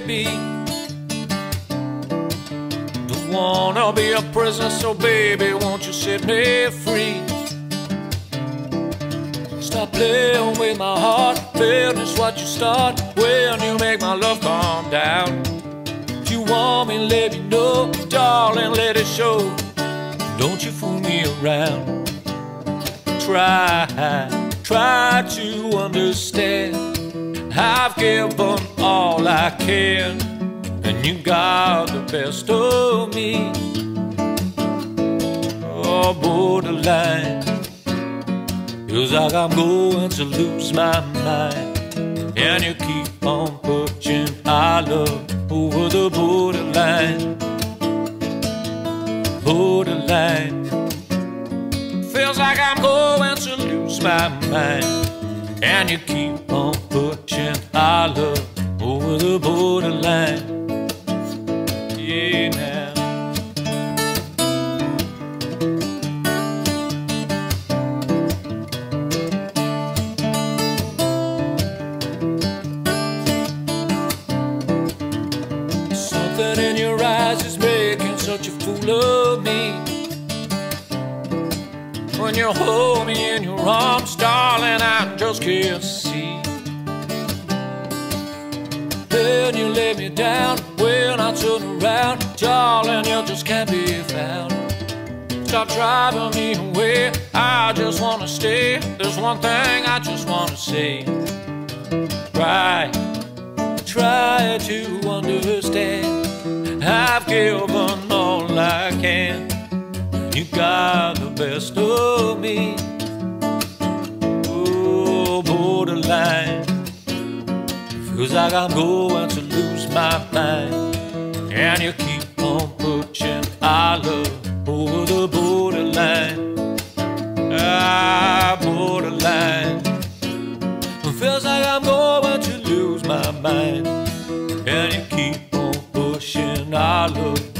baby. Don't wanna be a prisoner, so baby, won't you set me free? Stop playing with my heart, finish what you start when you make my love calm down. If you want me, let me know, darling, let it show. Don't you fool me around. Try to understand. I've given all I can, and you got the best of me. Oh, borderline, 'cause I'm going to lose my mind. And you keep on pushing our love over the borderline. Borderline, feels like I'm going to lose my mind. And you keep on pushing our love over the borderline. Yeah, now. Something in your eyes is making such a fool of me. When you hold me in your arms, darling, I just can't see. Then you lay me down, when I turn around, darling, you just can't be found. Stop driving me away, I just wanna stay. There's one thing I just wanna say. Try to understand. I've given all I can. You got the best of me. Oh, borderline, feels like I'm going to lose my mind. And you keep on pushing our love over the borderline. Ah, borderline, feels like I'm going to lose my mind. And you keep on pushing our love